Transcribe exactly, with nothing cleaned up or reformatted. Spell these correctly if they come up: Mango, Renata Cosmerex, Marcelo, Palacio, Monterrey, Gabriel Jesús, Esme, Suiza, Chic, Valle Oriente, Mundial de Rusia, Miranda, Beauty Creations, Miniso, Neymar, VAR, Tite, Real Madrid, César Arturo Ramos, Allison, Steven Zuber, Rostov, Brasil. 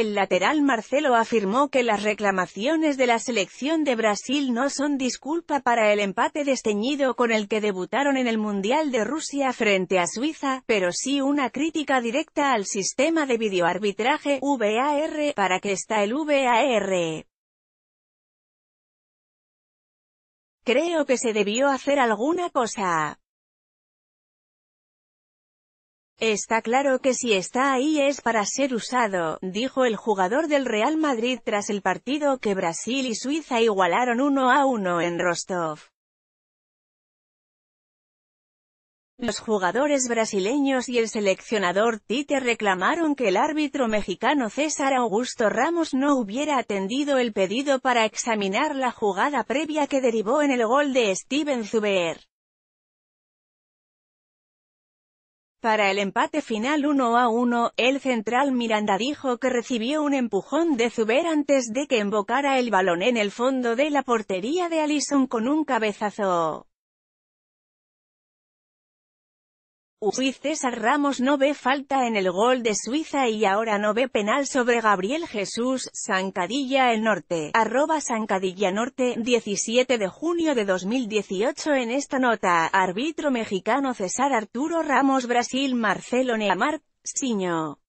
El lateral Marcelo afirmó que las reclamaciones de la selección de Brasil no son disculpa para el empate desteñido con el que debutaron en el Mundial de Rusia frente a Suiza, pero sí una crítica directa al sistema de videoarbitraje V A R, para que está el V A R. Creo que se debió hacer alguna cosa. Está claro que si está ahí es para ser usado, dijo el jugador del Real Madrid tras el partido que Brasil y Suiza igualaron uno a uno en Rostov. Los jugadores brasileños y el seleccionador Tite reclamaron que el árbitro mexicano César Arturo Ramos no hubiera atendido el pedido para examinar la jugada previa que derivó en el gol de Steven Zuber. Para el empate final uno a uno, el central Miranda dijo que recibió un empujón de Zuber antes de que embocara el balón en el fondo de la portería de Allison con un cabezazo. Uy, César Ramos no ve falta en el gol de Suiza y ahora no ve penal sobre Gabriel Jesús. Zancadilla el norte, arroba Zancadilla norte, diecisiete de junio de dos mil dieciocho. En esta nota, árbitro mexicano César Arturo Ramos, Brasil, Marcelo, Neymar, Siño.